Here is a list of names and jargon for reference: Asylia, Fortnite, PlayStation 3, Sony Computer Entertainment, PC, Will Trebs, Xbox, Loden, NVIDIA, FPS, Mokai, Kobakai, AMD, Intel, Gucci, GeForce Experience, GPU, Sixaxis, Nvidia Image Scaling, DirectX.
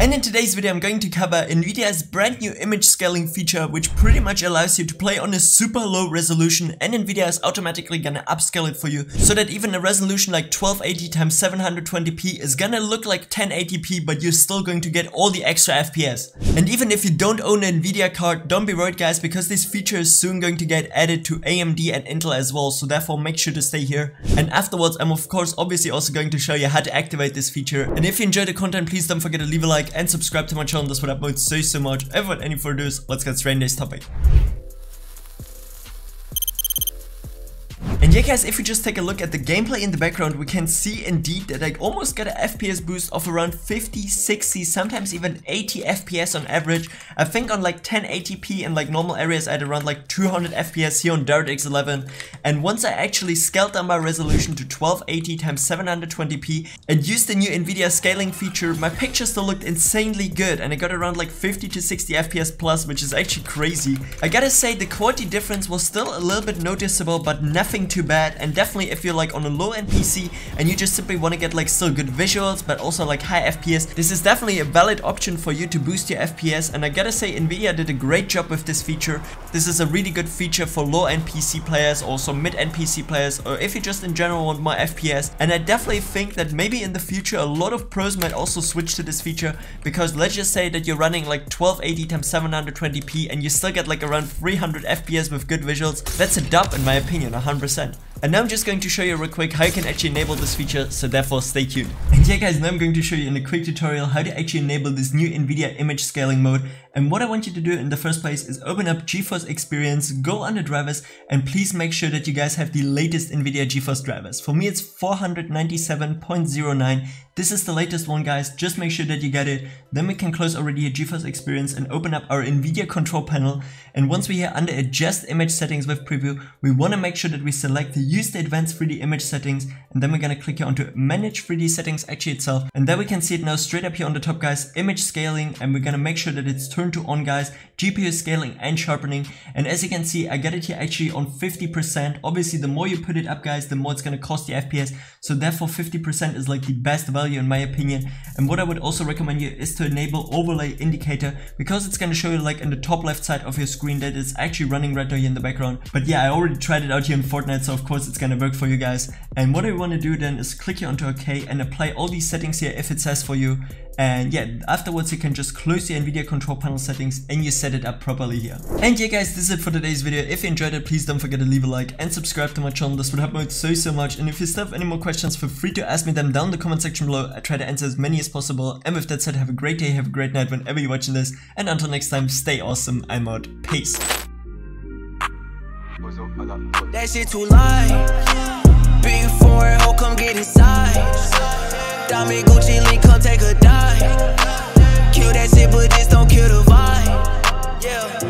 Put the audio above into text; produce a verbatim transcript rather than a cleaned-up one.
And in today's video I'm going to cover NVIDIA's brand new image scaling feature, which pretty much allows you to play on a super low resolution, and NVIDIA is automatically gonna upscale it for you so that even a resolution like twelve eighty by seven twenty p is gonna look like ten eighty p, but you're still going to get all the extra F P S. And even if you don't own an NVIDIA card, don't be worried guys, because this feature is soon going to get added to A M D and Intel as well, so therefore make sure to stay here. And afterwards I'm of course obviously also going to show you how to activate this feature. And if you enjoy the content, please don't forget to leave a like and subscribe to my channel. That's what I upload so so much. And without any further ado, let's get straight into this topic. And yeah guys, if we just take a look at the gameplay in the background, we can see indeed that I almost got a F P S boost of around fifty, sixty, sometimes even eighty F P S on average. I think on like ten eighty p and like normal areas I had around like two hundred F P S here on DirectX eleven. And once I actually scaled down my resolution to twelve eighty by seven twenty p and used the new NVIDIA scaling feature, my picture still looked insanely good and I got around like fifty to sixty F P S plus, which is actually crazy. I gotta say the quality difference was still a little bit noticeable, but nothing too bad. And definitely if you're like on a low end P C and you just simply want to get like still good visuals but also like high F P S, this is definitely a valid option for you to boost your F P S. And I gotta say NVIDIA did a great job with this feature. This is a really good feature for low end P C players, also mid end P C players, or if you just in general want more F P S. And I definitely think that maybe in the future a lot of pros might also switch to this feature, because let's just say that you're running like twelve eighty by seven twenty p and you still get like around three hundred F P S with good visuals. That's a dub in my opinion, one hundred percent. And now I'm just going to show you real quick how you can actually enable this feature, so therefore stay tuned. And yeah guys, now I'm going to show you in a quick tutorial how to actually enable this new NVIDIA image scaling mode. And what I want you to do in the first place is open up GeForce Experience, go under drivers, and please make sure that you guys have the latest NVIDIA GeForce drivers. For me it's four ninety-seven point oh nine. This is the latest one guys, just make sure that you get it. Then we can close already here GeForce Experience and open up our NVIDIA control panel. And once we're here under adjust image settings with preview, we want to make sure that we select the use the advanced three D image settings, and then we're going to click here onto manage three D settings actually itself. And there we can see it now straight up here on the top guys, image scaling, and we're going to make sure that it's turned to on guys, G P U scaling and sharpening. And as you can see, I got it here actually on fifty percent. Obviously the more you put it up guys, the more it's going to cost the F P S. So therefore fifty percent is like the best value in my opinion. And what I would also recommend you is to enable overlay indicator, because it's going to show you like in the top left side of your screen that it's actually running right now here in the background. But yeah, I already tried it out here in Fortnite, so of course it's going to work for you guys. And what I want to do then is click here onto OK and apply all these settings here if it says for you. And yeah, afterwards you can just close your NVIDIA control panel settings and you set it up properly here. And yeah guys, this is it for today's video. If you enjoyed it, please don't forget to leave a like and subscribe to my channel. This would help me out so so much. And if you still have any more questions, feel free to ask me them down in the comment section below. I try to answer as many as possible. And with that said, have a great day, have a great night whenever you're watching this, and until next time, stay awesome. I'm out. Peace. That shit too light. Big foreign hoe, come get inside. Diamond Gucci link, come take a dive. Kill that shit, but this don't kill the vibe. Yeah.